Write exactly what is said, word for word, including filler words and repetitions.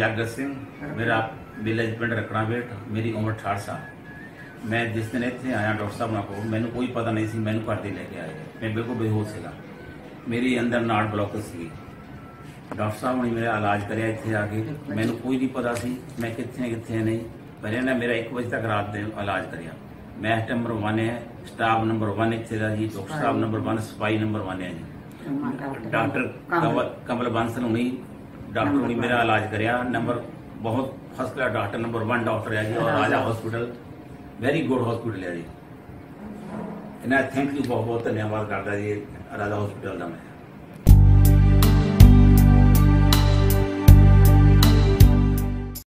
जागृत सिंह, मेरा विलेज पिंड रखना बेट, मेरी उम्र अठारह साल। मैं जिस दिन इतने आया डॉक्टर साहब ना को मैंने कोई पता नहीं सी, मैंने घर ही लेके आए, मैं बिल्कुल बेहोश था, मेरी अंदर नाड़ ब्लॉक सी। डॉक्टर साहब ने मेरा इलाज कराया इतने आके, मैंने कोई नहीं पता सी मैं कितने कितने नहीं पर ना, मेरा एक बजे तक रात ने इलाज कराया। मैं आइटम नंबर वन है, स्टाफ नंबर वन इतने का जी, डॉक्टर साहब नंबर वन, सफाई नंबर वन है जी। डॉक्टर कमल बांसल होनी, डॉक्टर ने मेरा इलाज कराया, नंबर बहुत first class doctor, number one doctor है जी। और Raja hospital very good hospital है जी। इन्हें थैंक यू, बहुत बहुत धन्यवाद करता जी राजा हॉस्पिटल का। मैं